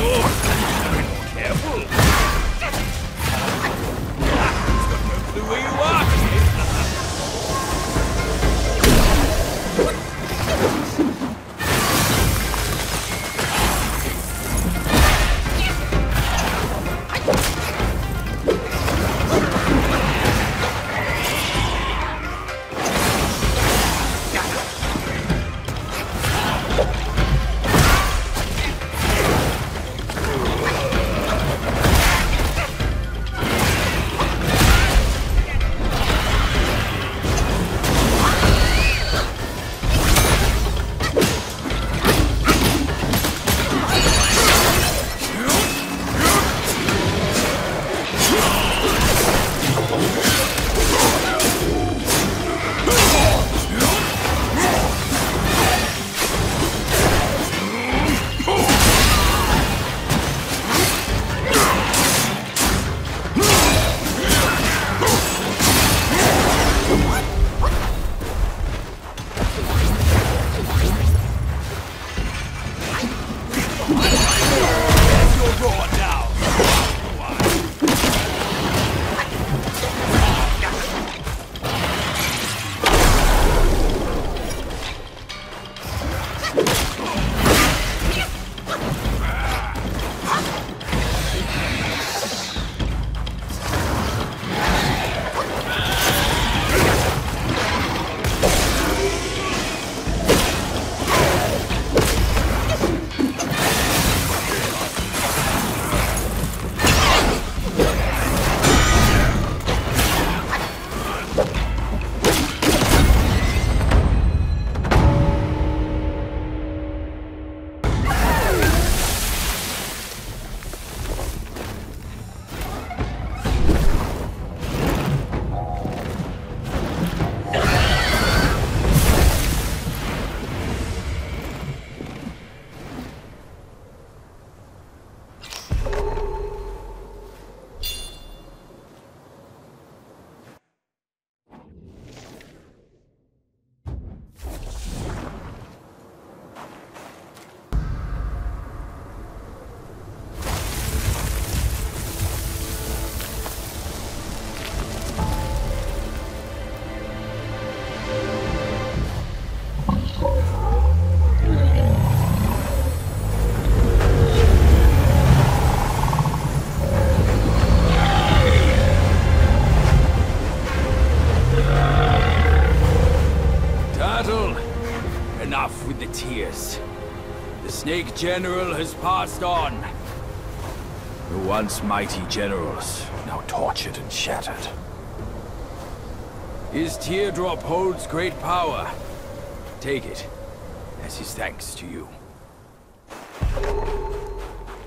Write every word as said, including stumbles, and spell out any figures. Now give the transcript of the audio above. Oh, careful! He's got no clue where you are, Snake General has passed on. The once mighty generals, now tortured and shattered. His teardrop holds great power. Take it, as his thanks to you.